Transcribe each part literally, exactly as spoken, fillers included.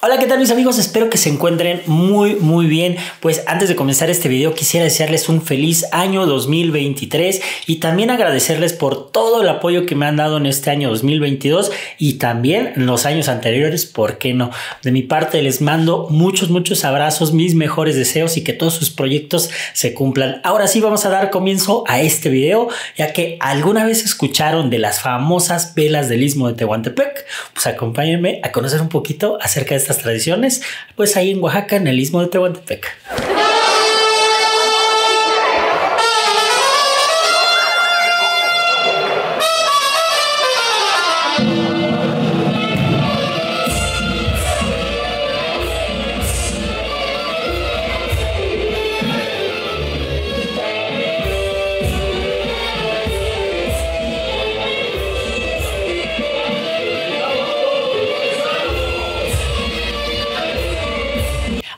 Hola, ¿qué tal mis amigos? Espero que se encuentren muy muy bien. Pues antes de comenzar este video quisiera desearles un feliz año dos mil veintitrés y también agradecerles por todo el apoyo que me han dado en este año dos mil veintidós y también en los años anteriores, ¿por qué no? De mi parte les mando muchos muchos abrazos, mis mejores deseos y que todos sus proyectos se cumplan. Ahora sí vamos a dar comienzo a este video, ya que alguna vez escucharon de las famosas velas del Istmo de Tehuantepec. Pues acompáñenme a conocer un poquito acerca de estas tradiciones, pues ahí en Oaxaca, en el Istmo de Tehuantepec.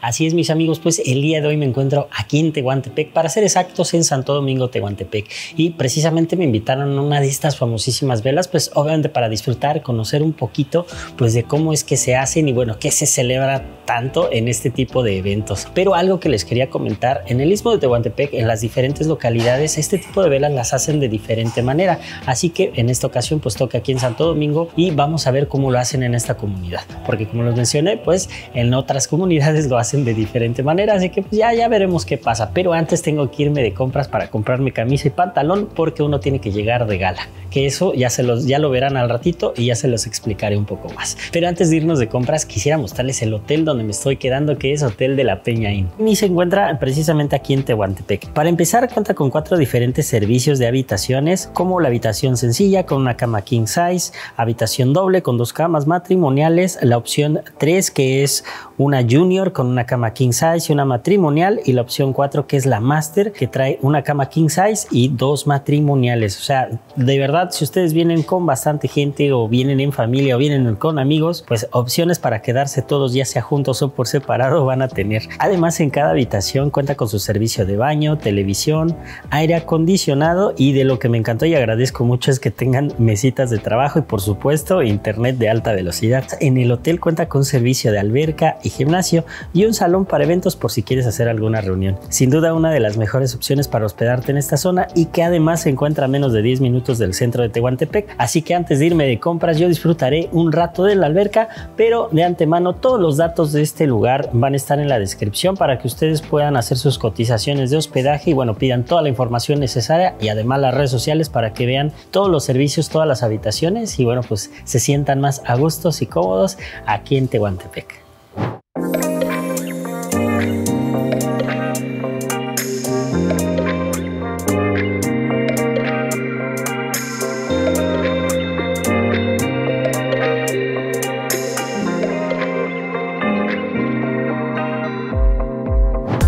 Así es, mis amigos, pues el día de hoy me encuentro aquí en Tehuantepec, para ser exactos en Santo Domingo Tehuantepec, y precisamente me invitaron a una de estas famosísimas velas, pues obviamente para disfrutar, conocer un poquito pues de cómo es que se hacen y bueno, qué se celebra tanto en este tipo de eventos. Pero algo que les quería comentar, en el Istmo de Tehuantepec, en las diferentes localidades, este tipo de velas las hacen de diferente manera, así que en esta ocasión pues toca aquí en Santo Domingo y vamos a ver cómo lo hacen en esta comunidad, porque como les mencioné, pues en otras comunidades lo hacen de diferente manera, así que pues ya, ya veremos qué pasa. Pero antes tengo que irme de compras para comprarme camisa y pantalón, porque uno tiene que llegar de gala, que eso ya, se los, ya lo verán al ratito y ya se los explicaré un poco más. Pero antes de irnos de compras quisiera mostrarles el hotel donde me estoy quedando, que es Hotel de la Peña Inn, y se encuentra precisamente aquí en Tehuantepec. Para empezar cuenta con cuatro diferentes servicios de habitaciones, como la habitación sencilla con una cama king size, habitación doble con dos camas matrimoniales, la opción tres que es una junior con una cama king size y una matrimonial, y la opción cuatro que es la master, que trae una cama king size y dos matrimoniales. O sea, de verdad, si ustedes vienen con bastante gente o vienen en familia o vienen con amigos, pues opciones para quedarse todos, ya sea juntos o por separado, van a tener. Además, en cada habitación cuenta con su servicio de baño, televisión, aire acondicionado, y de lo que me encantó y agradezco mucho es que tengan mesitas de trabajo y por supuesto internet de alta velocidad. En el hotel cuenta con servicio de alberca y gimnasio y un salón para eventos por si quieres hacer alguna reunión. Sin duda una de las mejores opciones para hospedarte en esta zona, y que además se encuentra a menos de diez minutos del centro de Tehuantepec. Así que antes de irme de compras yo disfrutaré un rato de la alberca, pero de antemano todos los datos de este lugar van a estar en la descripción para que ustedes puedan hacer sus cotizaciones de hospedaje y bueno, pidan toda la información necesaria, y además las redes sociales para que vean todos los servicios, todas las habitaciones y bueno, pues se sientan más a gustos y cómodos aquí en Tehuantepec.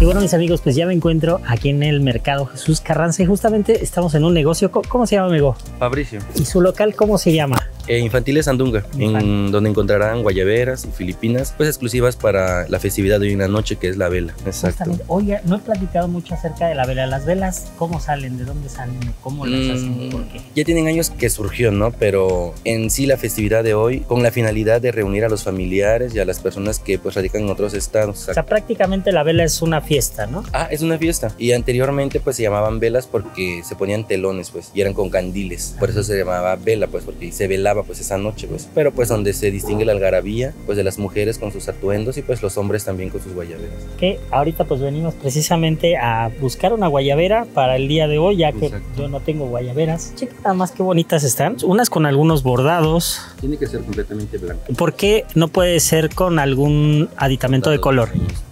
Y bueno, mis amigos, pues ya me encuentro aquí en el mercado Jesús Carranza y justamente estamos en un negocio. ¿Cómo se llama, amigo? Fabricio. ¿Y su local cómo se llama? Eh, Infantiles Sandunga, Infant. en donde encontrarán guayaberas y filipinas, pues exclusivas para la festividad de hoy en la noche, que es la vela. Exacto. Justamente. Oye, no he platicado mucho acerca de la vela. ¿Las velas cómo salen? ¿De dónde salen? ¿Cómo las mm, hacen? ¿Por qué? Ya tienen años que surgió, ¿no? Pero en sí la festividad de hoy, con la finalidad de reunir a los familiares y a las personas que pues radican en otros estados. Exacto. O sea, prácticamente la vela es una fiesta. Fiesta, ¿no? Ah, es una fiesta. Y anteriormente pues se llamaban velas porque se ponían telones pues y eran con candiles. Por eso se llamaba vela pues, porque se velaba pues esa noche pues. Pero pues donde se distingue la algarabía pues de las mujeres con sus atuendos y pues los hombres también con sus guayaberas. Que ahorita pues venimos precisamente a buscar una guayabera para el día de hoy, ya que Exacto. yo no tengo guayaberas. Checa nada más qué bonitas están. Unas con algunos bordados. Tiene que ser completamente blanca. ¿Por qué no puede ser con algún aditamento de color?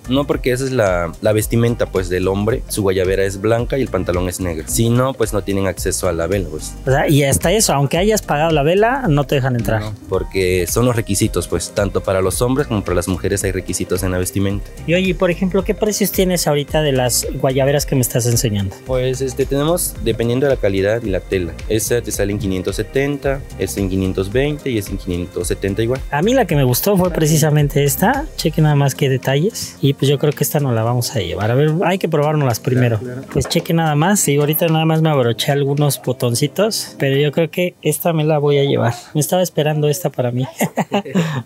No, porque esa es la, la vestimenta pues del hombre, su guayabera es blanca y el pantalón es negro. Si no, pues no tienen acceso a la vela pues. O sea, y hasta eso, aunque hayas pagado la vela, no te dejan entrar. No, porque son los requisitos pues, tanto para los hombres como para las mujeres hay requisitos en la vestimenta. Y oye, por ejemplo, ¿qué precios tienes ahorita de las guayaberas que me estás enseñando? Pues este, tenemos, dependiendo de la calidad y la tela, esa te sale en quinientos setenta, es en quinientos veinte y es en quinientos setenta igual. A mí la que me gustó fue precisamente esta, chequen nada más qué detalles. Y pues yo creo que esta nos la vamos a llevar. A ver, hay que probárnoslas primero. Claro, claro. Pues cheque nada más. Y ahorita nada más me abroché algunos botoncitos, pero yo creo que esta me la voy a llevar. Me estaba esperando esta para mí.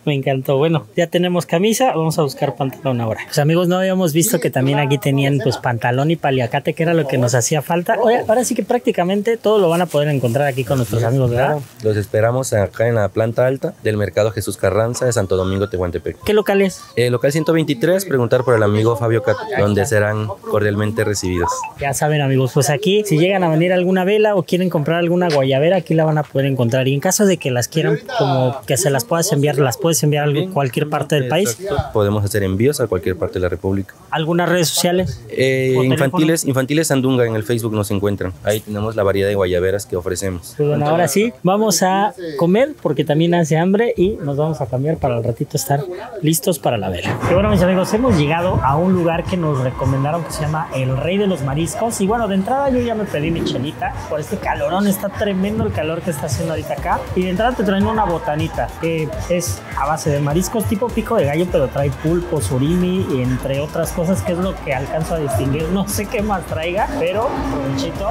Me encantó. Bueno, ya tenemos camisa. Vamos a buscar pantalón ahora. Pues amigos, no habíamos visto que también aquí tenían pues pantalón y paliacate, que era lo que nos hacía falta. Oye, ahora sí que prácticamente todo lo van a poder encontrar aquí con nuestros amigos, ¿verdad? Los esperamos acá en la planta alta del mercado Jesús Carranza de Santo Domingo Tehuantepec. ¿Qué local es? Eh, local ciento veintitrés, preguntar por el amigo Fabio Cat, donde serán cordialmente recibidos. Ya saben amigos, pues aquí si llegan a venir alguna vela o quieren comprar alguna guayabera, aquí la van a poder encontrar. Y en caso de que las quieran, como que se las puedas enviar, las puedes enviar a cualquier parte del país. Exacto. Podemos hacer envíos a cualquier parte de la República. ¿Algunas redes sociales? Eh, infantiles, infantiles Sandunga en el Facebook nos encuentran. Ahí tenemos la variedad de guayaberas que ofrecemos. Pues bueno, ahora sí, vamos a comer porque también hace hambre y nos vamos a cambiar para al ratito estar listos para la vela. Y bueno, mis amigos, hemos llegado a un lugar que nos recomendaron que se llama El Rey de los Mariscos. Y bueno, de entrada yo ya me pedí mi chelita. Por este calorón, está tremendo el calor que está haciendo ahorita acá. Y de entrada te traen una botanita que es a base de mariscos tipo pico de gallo, pero trae pulpo, surimi, y entre otras cosas, que es lo que alcanzo a distinguir. No sé qué más traiga, pero provechito.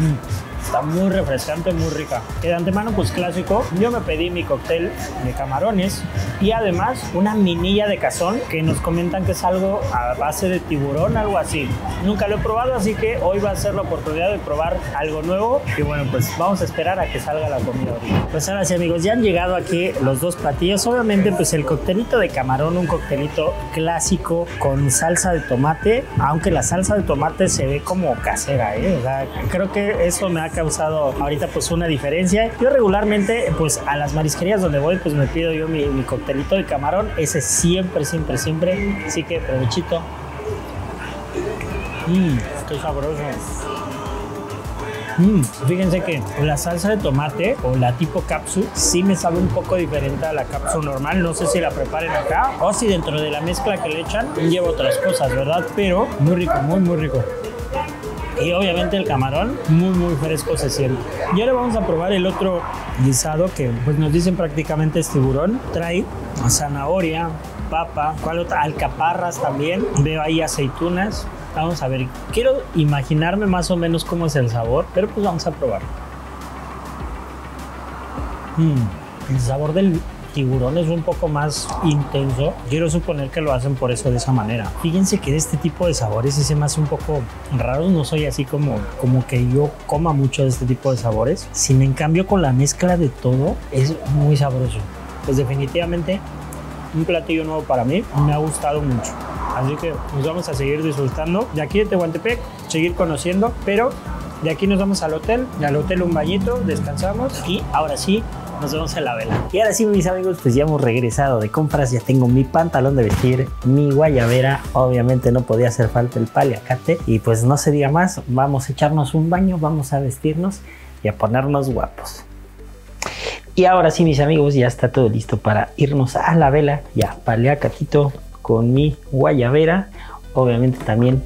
Mm. Mm. Está muy refrescante, muy rica. De antemano, pues clásico, yo me pedí mi cóctel de camarones y además una minilla de cazón que nos comentan que es algo a base de tiburón, algo así. Nunca lo he probado, así que hoy va a ser la oportunidad de probar algo nuevo. Y bueno, pues vamos a esperar a que salga la comida ahorita. Pues ahora sí, amigos, ya han llegado aquí los dos platillos. Obviamente, pues el coctelito de camarón, un coctelito clásico con salsa de tomate, aunque la salsa de tomate se ve como casera, ¿eh? O sea, creo que eso me ha causado ahorita pues una diferencia. Yo regularmente pues a las marisquerías donde voy pues me pido yo mi, mi coctelito de camarón, ese siempre, siempre, siempre. Así que provechito. Mmm, qué sabroso. Mm, fíjense que la salsa de tomate o la tipo capsu sí me sabe un poco diferente a la capsu normal. No sé si la preparen acá o si dentro de la mezcla que le echan lleva otras cosas, ¿verdad? Pero muy rico, muy muy rico. Y obviamente el camarón, muy, muy fresco se siente. Y ahora vamos a probar el otro guisado que pues nos dicen prácticamente es tiburón. Trae zanahoria, papa, ¿cuál otra? Alcaparras también. Veo ahí aceitunas. Vamos a ver, quiero imaginarme más o menos cómo es el sabor, pero pues vamos a probar. Mm, el sabor del tiburón es un poco más intenso. Quiero suponer que lo hacen por eso, de esa manera. Fíjense que de este tipo de sabores sí se me hace un poco raro. No soy así como, como que yo coma mucho de este tipo de sabores. Sin en cambio, con la mezcla de todo es muy sabroso. Pues definitivamente un platillo nuevo para mí. Me ha gustado mucho. Así que nos vamos a seguir disfrutando de aquí de Tehuantepec, seguir conociendo. Pero de aquí nos vamos al hotel. Y al hotel un bañito, descansamos y ahora sí nos vemos en la vela. Y ahora sí, mis amigos, pues ya hemos regresado de compras. Ya tengo mi pantalón de vestir, mi guayabera. Obviamente no podía hacer falta el paliacate. Y pues no se diga más, vamos a echarnos un baño, vamos a vestirnos y a ponernos guapos. Y ahora sí, mis amigos, ya está todo listo para irnos a la vela. Ya, paliacatito con mi guayabera. Obviamente también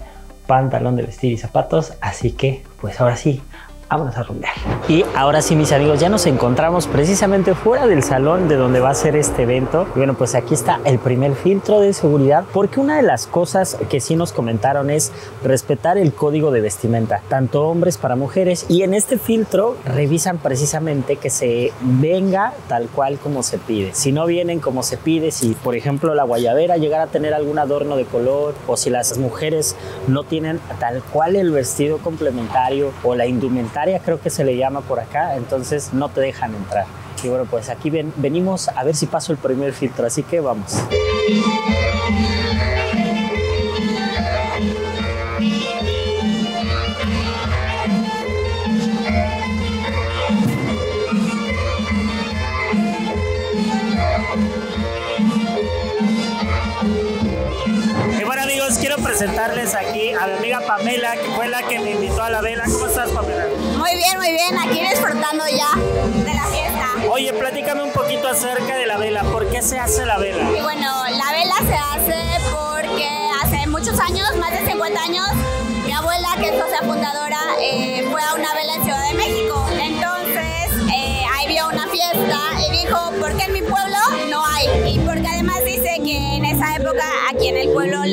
pantalón de vestir y zapatos. Así que, pues ahora sí, vámonos a rumbear. Y ahora sí, mis amigos, ya nos encontramos precisamente fuera del salón de donde va a ser este evento. Y bueno, pues aquí está el primer filtro de seguridad, porque una de las cosas que sí nos comentaron es respetar el código de vestimenta, tanto hombres para mujeres. Y en este filtro revisan precisamente que se venga tal cual como se pide. Si no vienen como se pide, si por ejemplo la guayabera llegara a tener algún adorno de color, o si las mujeres no tienen tal cual el vestido complementario o la indumentaria, creo que se le llama por acá, entonces no te dejan entrar. Y bueno, pues aquí ven, venimos a ver si paso el primer filtro, así que vamos. Y bueno, amigos, quiero presentarles aquí a mi amiga Pamela, que fue la que me invitó a la vela. ¿Cómo estás, Pamela? Muy bien, muy bien, aquí disfrutando ya de la fiesta. Oye, platícame un poquito acerca de la vela, ¿por qué se hace la vela? Y bueno, la vela se hace porque hace muchos años, más de cincuenta años, mi abuela, que es socia fundadora, eh, fue a una vela en Ciudad de México. Entonces, eh, ahí vio una fiesta y dijo, ¿por qué en mi pueblo no hay? Y porque además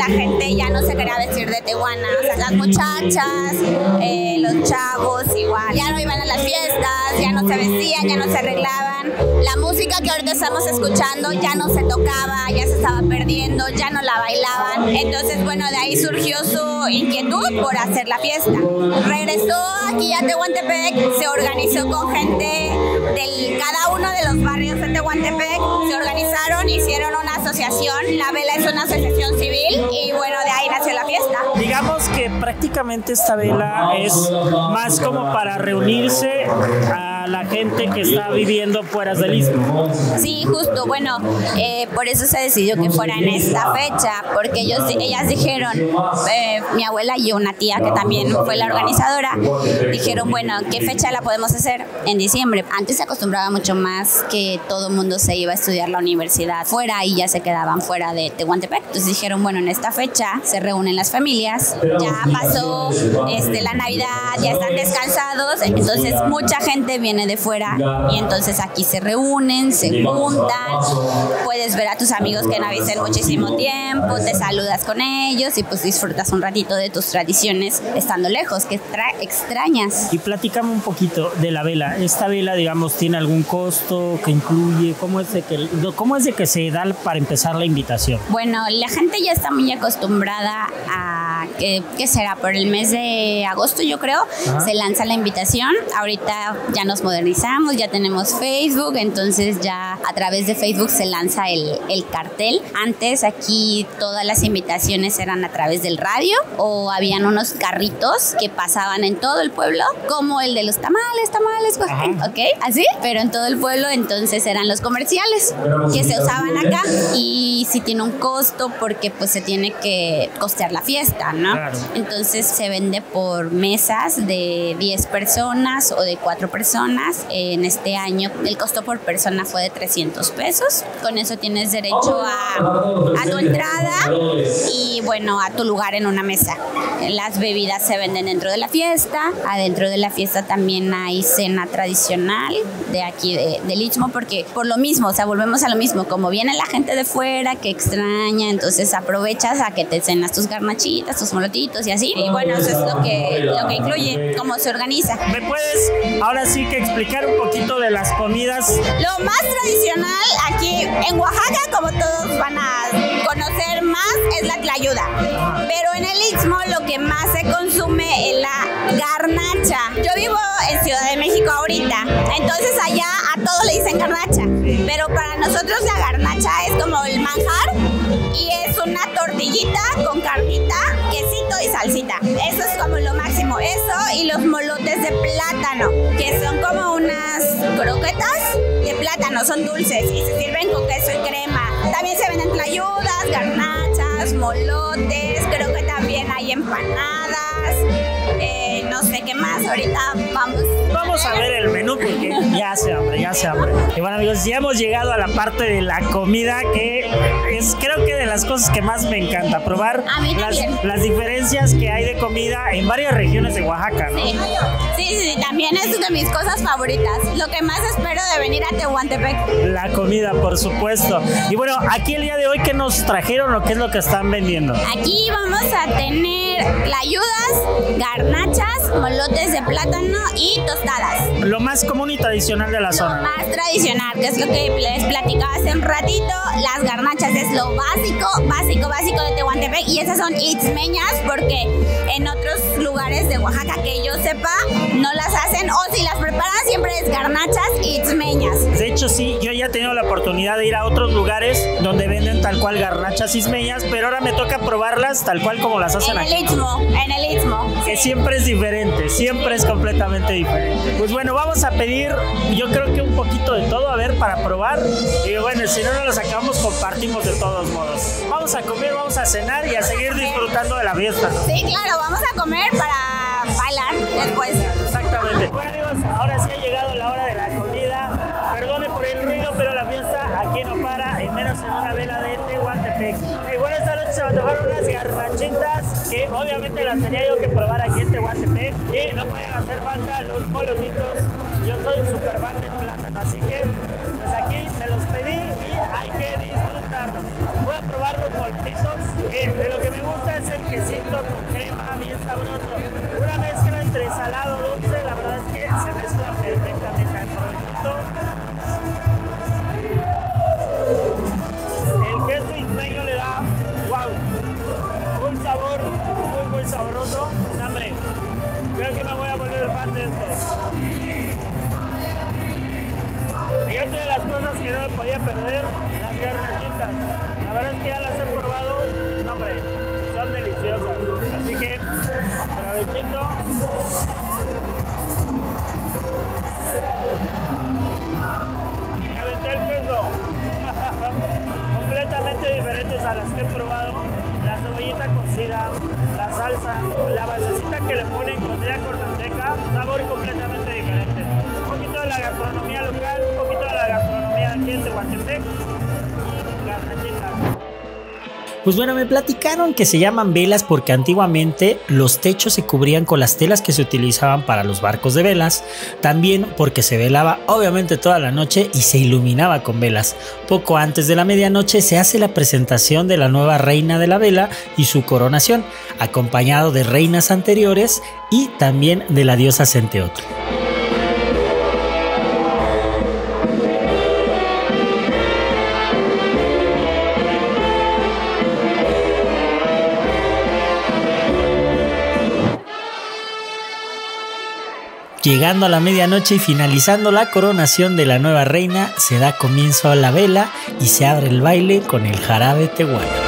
la gente ya no se quería vestir de tehuana, o sea, las muchachas, eh, los chavos igual, ya no iban a las fiestas, ya no se vestían, ya no se arreglaban. La música que ahorita estamos escuchando ya no se tocaba, ya se estaba perdiendo, ya no la bailaban. Entonces, bueno, de ahí surgió su inquietud por hacer la fiesta. Regresó aquí a Tehuantepec, se organizó con gente de cada uno de los barrios de Tehuantepec, se organizaron, hicieron una asociación, la vela es una asociación civil y bueno, de ahí nació la fiesta. Digamos que prácticamente esta vela es más como para reunirse a la gente que está viviendo fuera del istmo. Sí, justo, bueno, eh, por eso se decidió que fuera en esta fecha, porque ellos, ellas dijeron, eh, mi abuela y una tía que también fue la organizadora, dijeron, bueno, ¿qué fecha la podemos hacer? En diciembre. Antes se acostumbraba mucho más que todo el mundo se iba a estudiar la universidad fuera y ya se quedaban fuera de Tehuantepec. Entonces dijeron, bueno, en esta fecha se reúnen las familias, ya pasó este, la Navidad, ya están descansados, entonces mucha gente viene de fuera y entonces aquí se reúnen, se juntan, puedes ver a tus amigos que no habías visto en muchísimo tiempo, te saludas con ellos y pues disfrutas un ratito de tus tradiciones estando lejos, que extrañas. Y platícame un poquito de la vela. Esta vela, digamos, ¿tiene algún costo que incluye? ¿Cómo es de que, cómo es de que se da para empezar la invitación? Bueno, la gente ya está muy acostumbrada a, ¿qué, qué será? Por el mes de agosto, yo creo, ajá, se lanza la invitación. Ahorita ya nos modernizamos, ya tenemos Facebook, entonces ya a través de Facebook se lanza el, el cartel. Antes aquí todas las invitaciones eran a través del radio o habían unos carritos que pasaban en todo el pueblo, como el de los tamales, tamales, ¿ok? Así, pero en todo el pueblo entonces eran los comerciales que se usaban acá y sí tiene un costo porque pues se tiene que costear la fiesta, ¿no? Claro. Entonces se vende por mesas de diez personas o de cuatro personas. En este año el costo por persona fue de trescientos pesos. Con eso tienes derecho a, a tu entrada y bueno, a tu lugar en una mesa. Las bebidas se venden dentro de la fiesta. Adentro de la fiesta también hay cena tradicional de aquí de, del istmo, porque por lo mismo, o sea, volvemos a lo mismo, como viene la gente de fuera que extraña, entonces aprovechas a que te cenas tus garnachitas, tus molotitos y así, y bueno, eso es lo que, lo que incluye, cómo se organiza. ¿Me puedes ahora sí que explicar un poquito de las comidas? Lo más tradicional aquí en Oaxaca, como todos van a conocer más, es la tlayuda, pero en el istmo lo que más se consume es la garnacha. Yo vivo en Ciudad de México ahorita, entonces allá a todos le dicen garnacha, pero para nosotros la garnacha es como el manjar y es una tortillita con carnita, quesito y salsita. Eso es como lo máximo, eso y los molotes de plátano, que son como unas croquetas de plátano, son dulces y se sirven con queso y crema. También se venden tlayudas, garnachas, molotes, creo que también hay empanadas, eh, no sé qué más, ahorita vamos. Vamos a ver el menú porque ya se hambre, ya se hambre. Y bueno amigos, ya hemos llegado a la parte de la comida que es creo que de las cosas que más me encanta, probar las, las diferencias que hay de comida en varias regiones de Oaxaca, ¿no? Sí, sí, sí, también es de mis cosas favoritas, lo que más espero de venir a Tehuantepec. La comida, por supuesto. Y bueno, aquí el día de hoy, ¿qué nos trajeron o qué es lo que están vendiendo? Aquí vamos a tener tlayudas, garnachas, molotes de plátano y tostadas. Lo más común y tradicional de la zona. Lo más tradicional, que es lo que les platicaba hace un ratito, las garnachas es lo básico, básico, básico de Tehuantepec y esas son istmeñas porque en otros lugares de Oaxaca que yo sepa no las hacen o si las preparan siempre es garnachas istmeñas. De hecho sí, yo ya he tenido la oportunidad de ir a otros lugares donde venden tal cual garnachas istmeñas, pero ahora me toca probarlas tal cual como las hacen aquí. En el istmo, en el istmo. Que siempre es diferente, siempre es completamente diferente. Pues bueno, vamos a pedir, yo creo que un poquito de todo, a ver, para probar. Y bueno, si no nos las acabamos, compartimos de todos modos. Vamos a comer, vamos a cenar y a seguir disfrutando de la fiesta, ¿no? Sí, claro, vamos a comer para bailar después. Exactamente. Bueno amigos, ahora sí ha llegado la hora de la comida. Perdone por el ruido, pero la fiesta aquí no para, y menos en una vela de Tehuantepec. Y bueno, esta noche se me antojaron unas garnachitas que obviamente las tenía yo que probar aquí en Tehuantepec. Y no pueden hacer falta los molotitos. Yo soy super fan de plátano, así que pues aquí me los pedí y hay que disfrutarlos. Voy a probarlos con pisos, eh, de lo que me podía perder las garnachitas. La verdad es que ya las he probado, no, hombre, son deliciosas. Así que, provechito. Me aventé el queso. Completamente diferentes a las que he probado. La cebollita cocida, la salsa, la basecita que le ponen cocida con manteca, sabor completamente diferente. Un poquito de la gastronomía local, un poquito de la gastronomía aquí en Tehuantepec y garnachitas. Pues bueno, me platicaron que se llaman velas porque antiguamente los techos se cubrían con las telas que se utilizaban para los barcos de velas, también porque se velaba obviamente toda la noche y se iluminaba con velas. Poco antes de la medianoche se hace la presentación de la nueva reina de la vela y su coronación, acompañado de reinas anteriores y también de la diosa Centeotl. Llegando a la medianoche y finalizando la coronación de la nueva reina, se da comienzo a la vela y se abre el baile con el jarabe tehuano.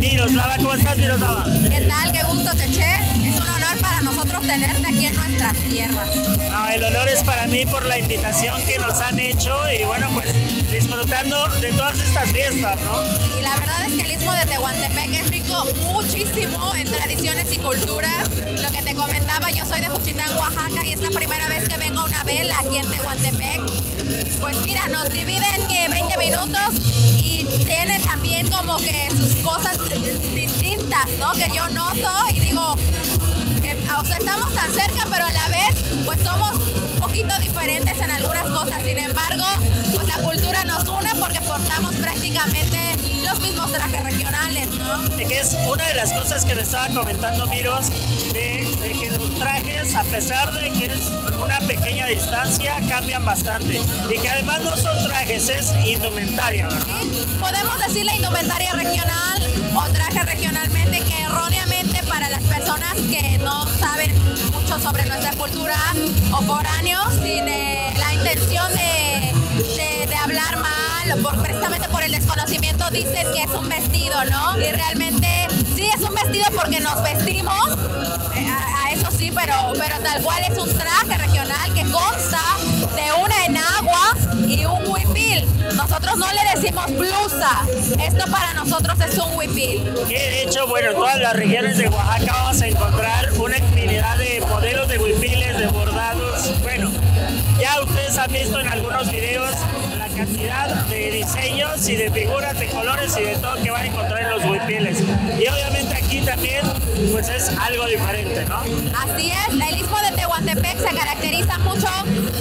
Miroslava, ¿cómo estás, Miroslava? ¿Qué tal? Qué gusto, Cheche. Es un honor para nosotros tenerte aquí en nuestras tierras. No, el honor es para mí por la invitación que nos han hecho y bueno, pues disfrutando de todas estas fiestas, ¿no? Y la verdad es que el Istmo de Tehuantepec es rico muchísimo en tradiciones y culturas. Lo que te comentaba, yo soy de Juchitán, Oaxaca, y es la primera vez que vengo a una vela aquí en Tehuantepec. Pues mira, nos dividen que veinte minutos. Tiene también como que sus cosas distintas, ¿no? Que yo noto y digo, que, o sea, estamos tan cerca, pero a la vez, pues somos un poquito diferentes en algunas cosas. Sin embargo, pues la cultura nos une porque portamos prácticamente los mismos trajes regionales, ¿no? Que es una de las cosas que le estaba comentando, Miros, de, de que los trajes, a pesar de que es una pequeña distancia, cambian bastante. Y que además no son trajes, es indumentaria, ¿verdad? Sí, podemos decir la indumentaria regional o traje regionalmente, que erróneamente para las personas que no saben mucho sobre nuestra cultura o por años, sin eh, la intención de, de, de hablar mal, por, precisamente por el desconocimiento, dicen que es un vestido, ¿no? Y realmente sí es un vestido porque nos vestimos, eh, a, a eso sí, pero, pero tal cual es un traje regional que consta de una enagua y un huipil. Nosotros no le decimos blusa, esto para nosotros es un huipil. De hecho, bueno, en todas las regiones de Oaxaca vamos a encontrar una infinidad de modelos de huipiles, de bordados. Bueno, ya ustedes han visto en algunos videos la cantidad de diseños y de figuras, de colores y de todo que van a encontrar en los huipiles. Y obviamente aquí también pues es algo diferente, ¿no? Así es, el Istmo de Tehuantepec se caracteriza mucho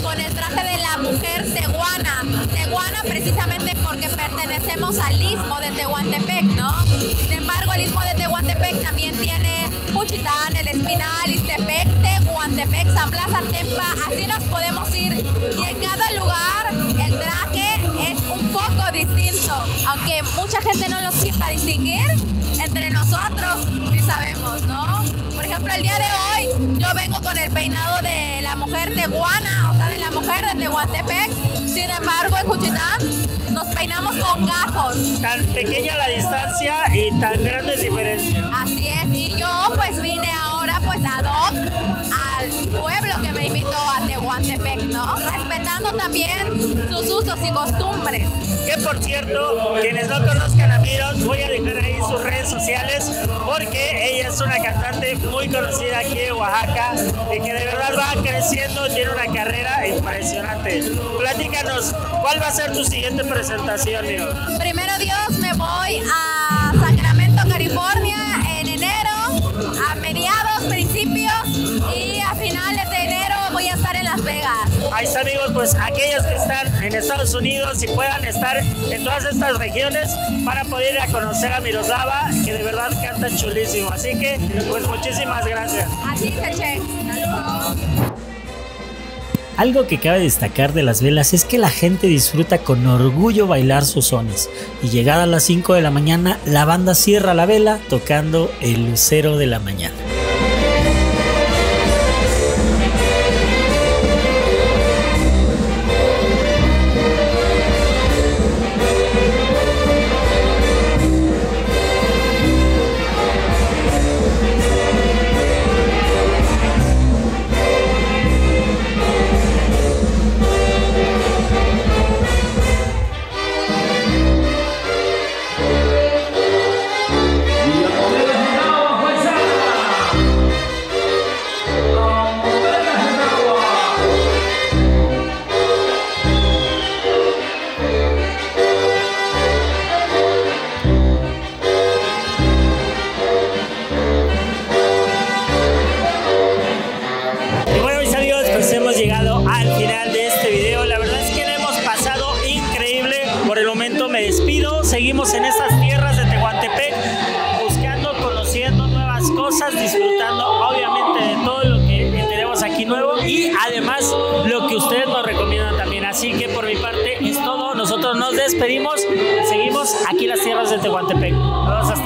con el traje de la mujer tehuana. Tehuana precisamente porque pertenecemos al Istmo de Tehuantepec, ¿no? Sin embargo, el Istmo de Tehuantepec también tiene Juchitán, El Espinal, Istepec, Tehuantepec, San Plaza, Tempa, así nos podemos ir. Y en cada lugar el traje es un poco distinto, aunque mucha gente no lo sepa distinguir, entre nosotros sí sabemos, ¿no? Por ejemplo, el día de hoy yo vengo con el peinado de la mujer tehuana, o sea, de la mujer de Tehuantepec. Sin embargo, en Juchitán nos peinamos con gajos. Tan pequeña la distancia y tan grandes diferencias. Así es, y yo pues vine ahora pues ad hoc al pueblo que me invitó a Tehuantepec, ¿no? respetando también sus usos y costumbres. Que por cierto, quienes no conozcan a Miros, voy a dejar ahí sus redes sociales, porque ella es una cantante muy conocida aquí en Oaxaca y que de verdad va creciendo, tiene una carrera impresionante. Platícanos, ¿cuál va a ser tu siguiente presentación, Miros? Primero Dios, me voy a Sacramento, California, en enero, a mediados, principios, y a finales de enero voy a estar en Las Vegas. Ahí está, amigos, pues aquellos que están en Estados Unidos y puedan estar en todas estas regiones para poder ir a conocer a Miroslava, que de verdad canta chulísimo. Así que, pues muchísimas gracias. Así que, che. Algo que cabe destacar de las velas es que la gente disfruta con orgullo bailar sus sones, y llegada a las cinco de la mañana la banda cierra la vela tocando el Lucero de la Mañana. Seguimos en estas tierras de Tehuantepec, buscando, conociendo nuevas cosas, disfrutando obviamente de todo lo que tenemos aquí nuevo y además lo que ustedes nos recomiendan también. Así que por mi parte es todo, nosotros nos despedimos, seguimos aquí en las tierras de Tehuantepec. Nos